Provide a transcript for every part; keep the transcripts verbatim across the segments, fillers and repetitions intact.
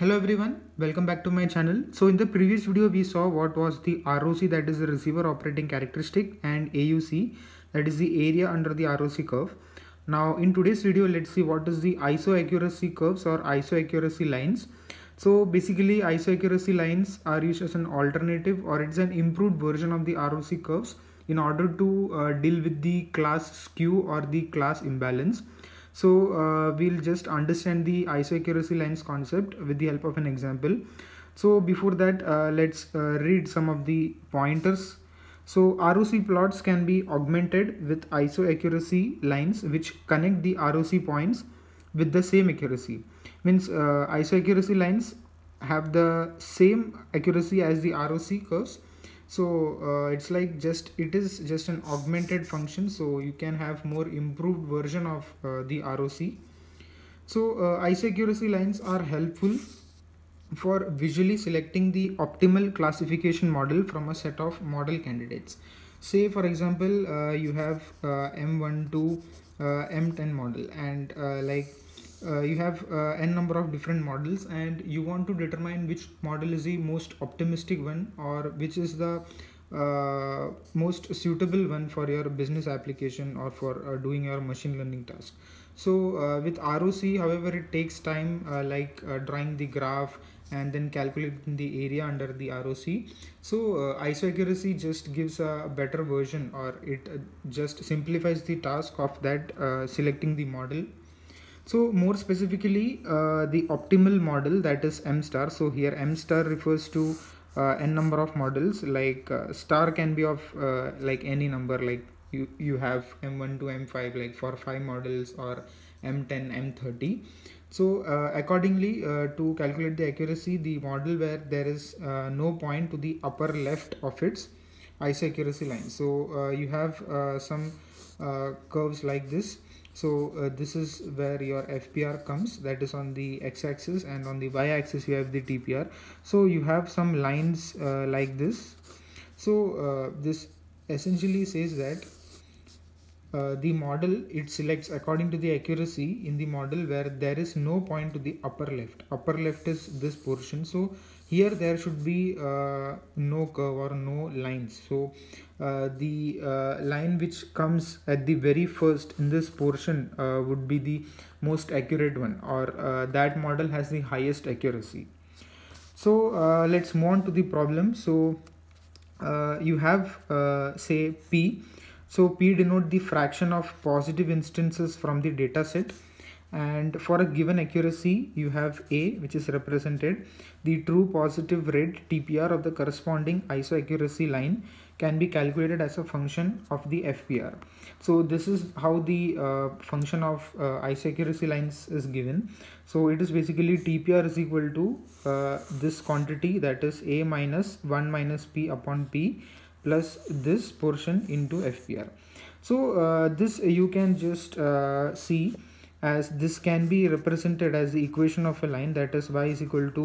Hello everyone, welcome back to my channel. So in the previous video we saw what was the R O C, that is the receiver operating characteristic, and A U C, that is the area under the R O C curve. Now in today's video let's see what is the I S O accuracy curves or I S O accuracy lines. So basically I S O accuracy lines are used as an alternative or it's an improved version of the R O C curves in order to uh, deal with the class skew or the class imbalance. So uh, we'll just understand the I S O accuracy lines concept with the help of an example. So before that uh, let's uh, read some of the pointers. So R O C plots can be augmented with I S O accuracy lines which connect the R O C points with the same accuracy. Means uh, I S O accuracy lines have the same accuracy as the R O C curves. So uh, it's like just it is just an augmented function, so you can have more improved version of uh, the R O C. So uh, I S O accuracy lines are helpful for visually selecting the optimal classification model from a set of model candidates. Say for example uh, you have uh, M one to uh, M ten model, and uh, like Uh, you have uh, n number of different models, and you want to determine which model is the most optimistic one or which is the uh, most suitable one for your business application or for uh, doing your machine learning task. So uh, with R O C however it takes time, uh, like uh, drawing the graph and then calculating the area under the R O C. So uh, I S O accuracy just gives a better version, or it uh, just simplifies the task of that uh, selecting the model. So more specifically uh, the optimal model, that is M star. So here M star refers to uh, n number of models, like uh, star can be of uh, like any number, like you, you have M one to M five like for five models, or M ten, M thirty. So uh, accordingly uh, to calculate the accuracy, the model where there is uh, no point to the upper left of its I S O accuracy line. So uh, you have uh, some uh, curves like this. So uh, this is where your F P R comes, that is on the x-axis, and on the y-axis you have the T P R. So you have some lines uh, like this. So uh, this essentially says that uh, the model, it selects according to the accuracy in the model where there is no point to the upper left. Upper left is this portion. So here there should be uh, no curve or no lines. So uh, the uh, line which comes at the very first in this portion uh, would be the most accurate one, or uh, that model has the highest accuracy. So uh, let's move on to the problem. So uh, you have uh, say P. So P denotes the fraction of positive instances from the data set. And for a given accuracy you have A, which is represented the true positive rate T P R of the corresponding I S O accuracy line can be calculated as a function of the F P R. So this is how the uh, function of uh, I S O accuracy lines is given. So it is basically T P R is equal to uh, this quantity, that is A minus one minus P upon P, plus this portion into F P R. So uh, this you can just uh, see as this can be represented as the equation of a line, that is y is equal to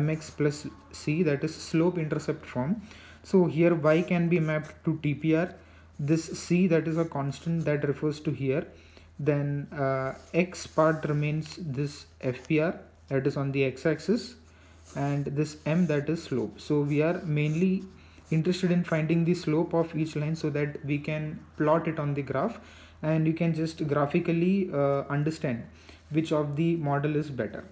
mx plus c, that is slope intercept form. So here y can be mapped to T P R, this c, that is a constant that refers to here, then uh, x part remains this F P R, that is on the x-axis, and this m, that is slope. So we are mainly interested in finding the slope of each line so that we can plot it on the graph, and you can just graphically uh, understand which of the model is better.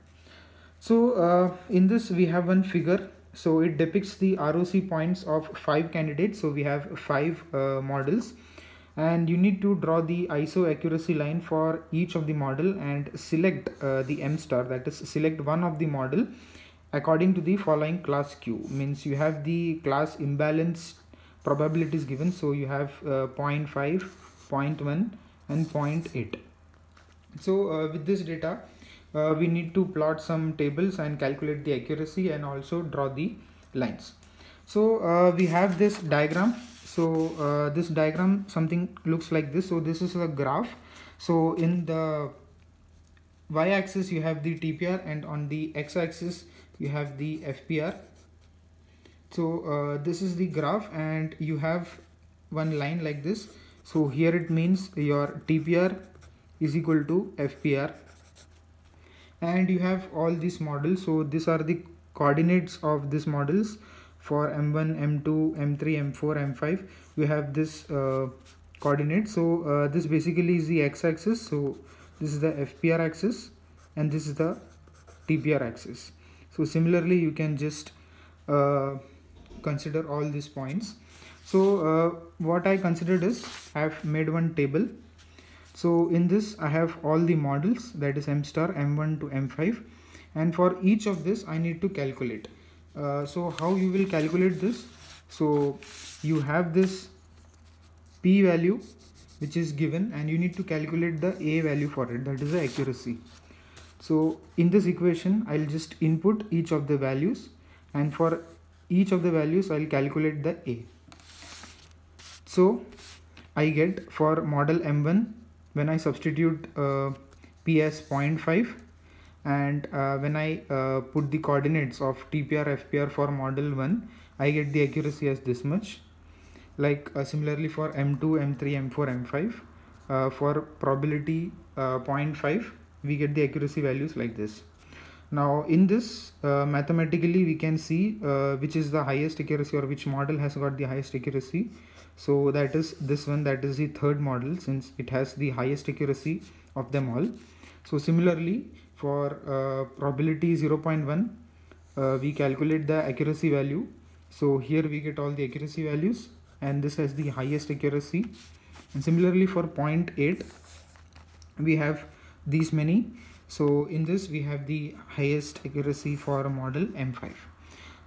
So uh, in this we have one figure. So it depicts the R O C points of five candidates. So we have five uh, models, and you need to draw the I S O accuracy line for each of the model and select uh, the M star, that is select one of the model according to the following class Q. Means you have the class imbalance probabilities given. So you have uh, zero point five, zero point one and zero point eight. So uh, with this data uh, we need to plot some tables and calculate the accuracy and also draw the lines. So uh, we have this diagram. So uh, this diagram something looks like this. So this is a graph. So in the y-axis you have the T P R, and on the x-axis you have the F P R. So uh, this is the graph, and you have one line like this. So here it means your T P R is equal to F P R, and you have all these models. So these are the coordinates of these models for M one, M two, M three, M four, M five. You have this uh, coordinate. So uh, this basically is the x-axis. So this is the F P R axis and this is the T P R axis. So similarly you can just uh, consider all these points. So uh, what I considered is I have made one table. So in this I have all the models, that is M star, M one to M five, and for each of this I need to calculate. Uh, so how you will calculate this? So you have this P value which is given and you need to calculate the A value for it, that is the accuracy. So in this equation I'll just input each of the values and for each of the values I'll calculate the A. So I get for model M one, when I substitute uh, P as zero point five and uh, when I uh, put the coordinates of T P R F P R for model one, I get the accuracy as this much. Like uh, similarly for M two, M three, M four, M five, uh, for probability uh, zero point five, we get the accuracy values like this. Now in this uh, mathematically we can see uh, which is the highest accuracy or which model has got the highest accuracy. So that is this one, that is the third model, since it has the highest accuracy of them all. So similarly for uh, probability zero point one, uh, we calculate the accuracy value. So here we get all the accuracy values and this has the highest accuracy. And similarly for zero point eight we have these many. So in this we have the highest accuracy for model M five.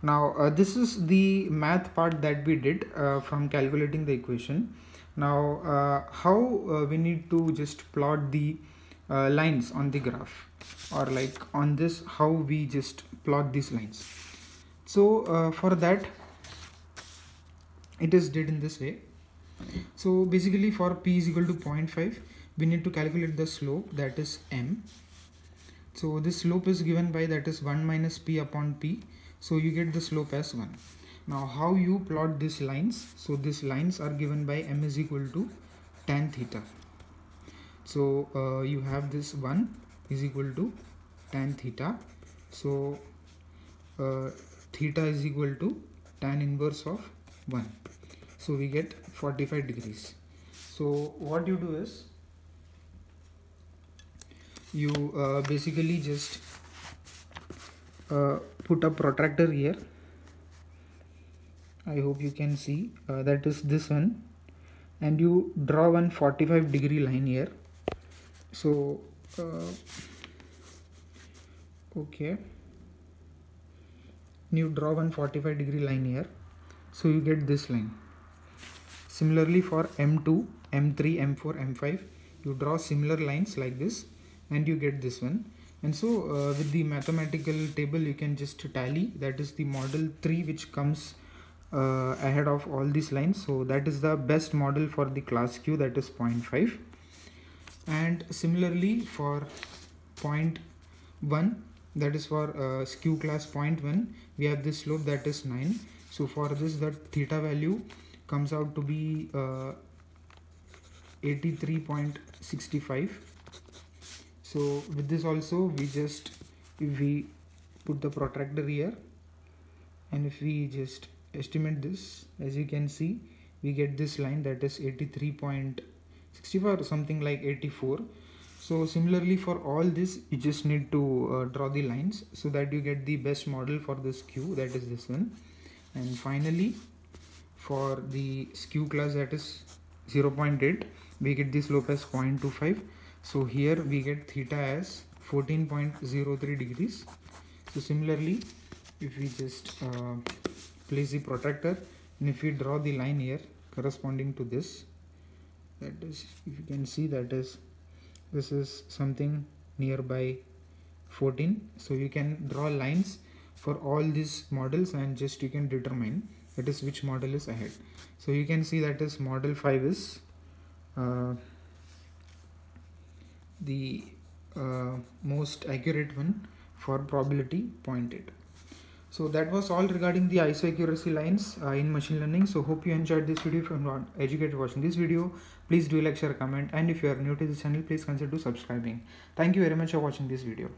Now uh, this is the math part that we did uh, from calculating the equation. Now uh, how uh, we need to just plot the uh, lines on the graph, or like on this how we just plot these lines. So uh, for that it is did in this way. So basically for P is equal to zero point five we need to calculate the slope, that is M. So this slope is given by, that is one minus P upon P. So you get the slope as one. Now how you plot these lines? So these lines are given by M is equal to tan theta. So uh, you have this one is equal to tan theta. So uh, theta is equal to tan inverse of one. So we get forty-five degrees. So what you do is you uh, basically just uh, put a protractor here. I hope you can see, uh, that is this one, and you draw one forty-five degree line here. So uh, okay, you draw one forty-five degree line here, so you get this line. Similarly for M two, M three, M four, M five you draw similar lines like this and you get this one. And so uh, with the mathematical table you can just tally, that is the model three which comes uh, ahead of all these lines. So that is the best model for the class Q, that is zero point five. And similarly for zero point one, that is for uh, Q class zero point one, we have this slope, that is nine. So for this the theta value comes out to be uh, eighty-three point six five. So with this also we just, if we put the protractor here and if we just estimate this, as you can see we get this line, that is eighty-three point six five or something like eighty-four. So similarly for all this you just need to uh, draw the lines so that you get the best model for this Q, that is this one. And finally for the Q class, that is zero point eight, we get the slope as zero point two five. So here we get theta as fourteen point zero three degrees. So similarly if we just uh, place the protractor and if we draw the line here corresponding to this, that is, if you can see, that is, this is something nearby fourteen. So you can draw lines for all these models and just you can determine, that is, which model is ahead. So you can see that is model five is uh, the uh, most accurate one for probability zero point eight. So that was all regarding the I S O accuracy lines uh, in machine learning. So hope you enjoyed this video. If you are not educated watching this video, please do like, share, comment, and if you are new to this channel, please consider subscribing. Thank you very much for watching this video.